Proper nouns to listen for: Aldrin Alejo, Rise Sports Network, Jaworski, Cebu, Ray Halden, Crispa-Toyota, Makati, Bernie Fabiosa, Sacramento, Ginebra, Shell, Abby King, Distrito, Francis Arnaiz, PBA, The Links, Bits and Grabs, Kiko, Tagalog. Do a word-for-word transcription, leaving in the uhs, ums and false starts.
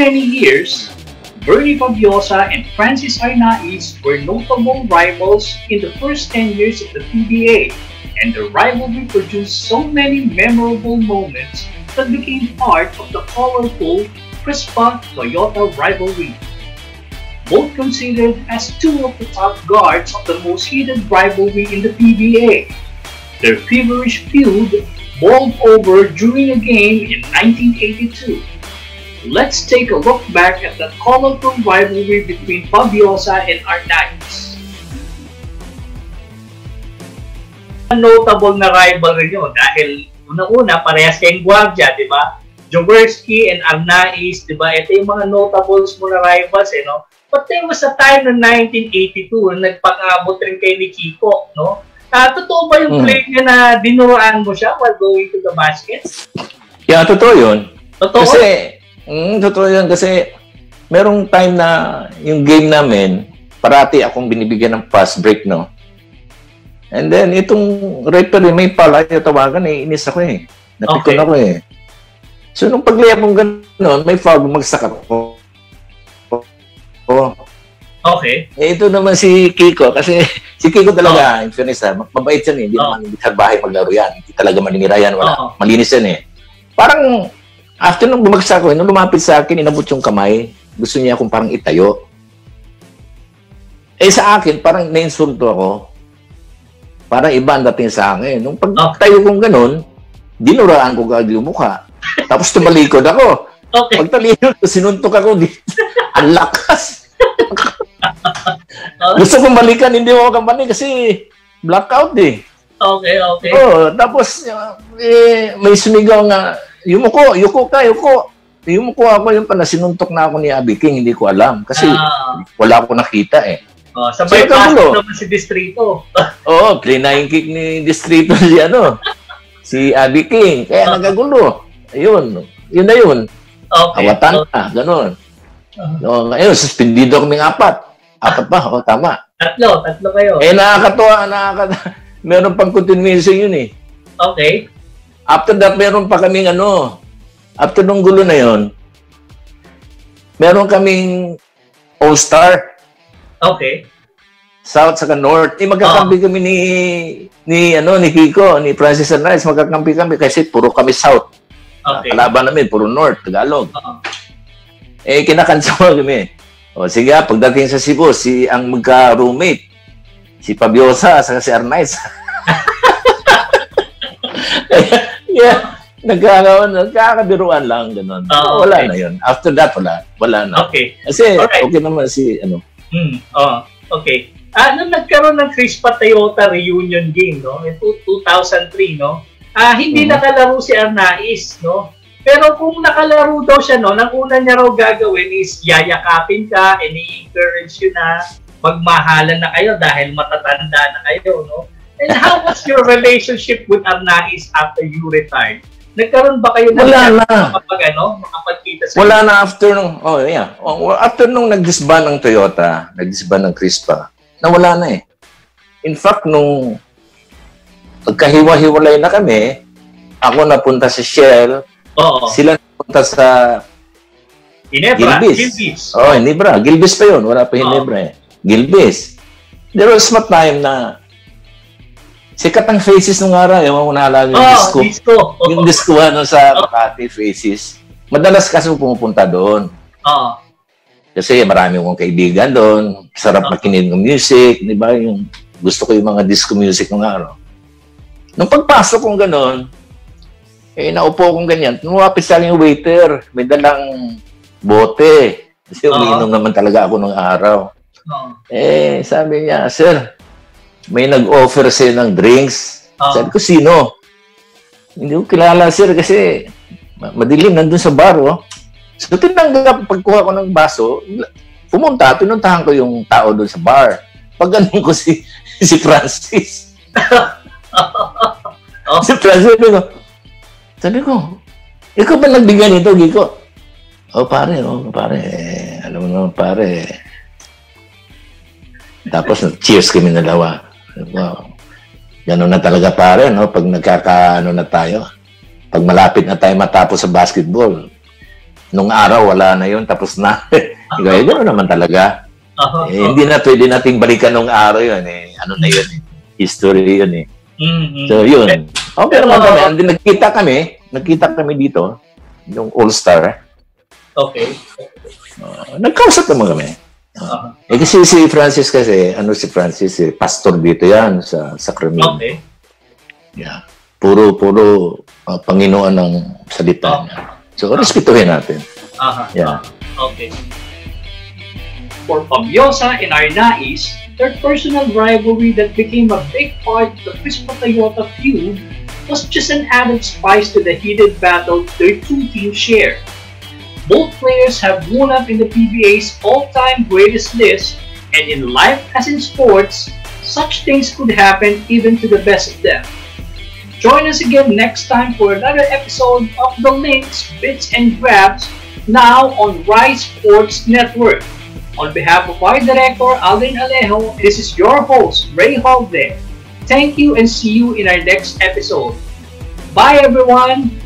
many years, Bernie Fabiosa and Francis Arnaiz were notable rivals in the first ten years of the P B A, and their rivalry produced so many memorable moments that became part of the colorful Crispa-Toyota rivalry. Both considered as two of the top guards of the most heated rivalry in the P B A. Their feverish feud boiled over during a game in nineteen eighty-two. Let's take a look back at the colorful rivalry between Fabiosa and Arnaiz. Notable na rivalry nyo dahil una-una parehas kayong guardia, di ba? Jaworski and Arnaiz, di ba? Ito yung mga notables mo na rivals, eh, no? But there was a time in nineteen eighty-two na nagpag-abot rin kay ni Kiko, no? Uh, totoo ba yung hmm. play niya na dinuraan mo siya while going to the basket? Yeah, totoo yun. Totoo? Kasi, Mm, totoo yan kasi merong time na yung game namin parati akong binibigyan ng fast break, no? And then itong referee may pala yung tawagan eh, inis ako eh. Napikon okay. ako eh. So nung pag-lay akong gano'n, may foul, magsak ako. Oh. Okay. Eh, ito naman si Kiko kasi si Kiko talaga, oh. in fairness ha, mabait yan eh. Hindi oh. naman hindi sa bahay maglaro yan. Hindi talaga maninira yan. Wala. Oh. Malinis yan eh. Parang after nung bumagsak ko, nung lumapit sa akin, inabot yung kamay. Gusto niya akong parang itayo. Eh sa akin, parang na-insulto ako. Parang iba ang dating sa akin. Nung pagtayo kong ganun, dinuraan ko kaagad yung mukha. Tapos tumalikod ako. Okay. Pagtalikod, sinuntok ako dito. Ang lakas. Gusto kong balikan, hindi mo ako kamali kasi blackout eh. Okay, okay. Oh, tapos, eh, may sumigaw nga, Yumuko, yuko ka, yuko. Yumuko ako yung pala, sinuntok na ako ni Abby King, hindi ko alam. Kasi ah. wala ko nakita eh. Oh, sabay so, pasok naman si Distrito. Oo, oh, clean-eye kick ni Distrito si ano, si Abby King. Kaya oh. nagagulo. Ayun, yun na yun. Okay. Awatan oh. na, ganun. Oh. No, ayun, suspendido kaming apat. Apat ba? Oo, oh, tama. Tatlo, tatlo kayo. Eh, nakakatawa, nakakatawa. Meron pang continuation yun eh. Okay. After that, meron pa kaming ano, after nung gulo na yon, meron kaming All-Star. Okay. South saka North. Eh, magkakampi oh. kami ni, ni, ano, ni Kiko, ni Francis Arnaiz, magkakampi kami kasi puro kami South. Okay. Kalaban namin, puro North, Tagalog. Uh-huh. Eh, kinakansawa kami. O, sige, pagdating sa Cebu, si, ang magka-roommate, si Fabiosa, saka si Arnaiz. Yeah, nagkakaroon, nagkakabiruan lang, gano'n. Oh, okay. Wala na yun. After that, wala. Wala na. Okay. Kasi, alright. Okay naman si, ano. Hmm, oh, okay. Ah, nung nagkaroon ng Crispa-Toyota reunion game, no? In two thousand three, no? Ah, hindi mm-hmm. nakalaro si Arnaiz, no? Pero kung nakalaro daw siya, no? Nang una niya raw gagawin is yayakapin ka, and i-encourage you na magmahalan na kayo dahil matatanda na kayo, no? And how was your relationship with Arnaiz after you retired? Nagkaroon ba kayo ng wala na kapag ano, makapagkita sa wala kayo? Na after nung oh yeah. Oh, after nung nag-disband ng Toyota, nag-disband ng Crispa, nawala na eh. In fact nung pagkahiwa-hiwalay na kami, ako napunta sa Shell. Oo. Sila napunta sa Ginebra, Gilbis. Oh, Ginebra, Gilbis pa 'yon, wala pa Ginebra eh. Gilbis. There was a time na sikat ang Faces nung araw, ewan ko naalala yung oh, disco. disco. Oh, yung disco ano sa Makati oh. Faces. Madalas kasi pumupunta doon. Oh. Kasi marami kong kaibigan doon. Sarap oh. makinig ng music, di ba? Yung gusto ko yung mga disco music nung araw. Nung pagpasok kong gano'n, eh naupo kong ganyan. Tumapit sa akin yung waiter, may dalang bote. Kasi umiinom oh. naman talaga ako nung araw. Oh. Eh, sabi niya, "Sir, may nag-offer sa'yo ng drinks." Oh. Sabi ko, "Sino?" "Hindi ko kilala, sir, kasi madilim, nandun sa bar, oh." So, tinanggap, pagkuha ko ng baso, pumunta, pinuntahan ko yung tao doon sa bar. Pag ganun ko si, si Francis. Oh. Si Francis, sabi ko, sabi ko, "Ikaw ba nagbigay nito, Giko?" "Oh, pare, oh, pare. Alam mo naman, pare." Tapos, cheers kami na lawa. Wow. Ganun na talaga pare, no? Pag nagkakaano na tayo, pag malapit na tayo matapos sa basketball, nung araw wala na yun, tapos na. Gaya, gano'n naman talaga. Uh-huh. Eh, hindi na pwede nating balikan nung araw yun. Eh. Ano na yun? Eh. History yun eh. Mm-hmm. So yun. Okay naman kami. And then, nagkita kami, nagkita kami dito, yung All-Star. Okay. Uh, nagkausap naman kami. Uh-huh. Eh, kasi si Francis kasi, ano si Francis, eh, pastor dito yan sa Sacramento. Okay. Yeah. Puro, puro uh, Panginoon ng salita niya. Okay. So, respetuhin natin. Aha. Uh-huh. Yeah. Uh-huh. Okay. For Fabiosa and Arnaiz, their personal rivalry that became a big part of the Crispa-Toyota feud was just an added spice to the heated battle their two teams share. Both players have grown up in the P B A's all-time greatest list, and in life as in sports, such things could happen even to the best of them. Join us again next time for another episode of The Links, Bits and Grabs, now on Rise Sports Network. On behalf of our director, Aldrin Alejo, this is your host, Ray Halden. Thank you and see you in our next episode. Bye everyone!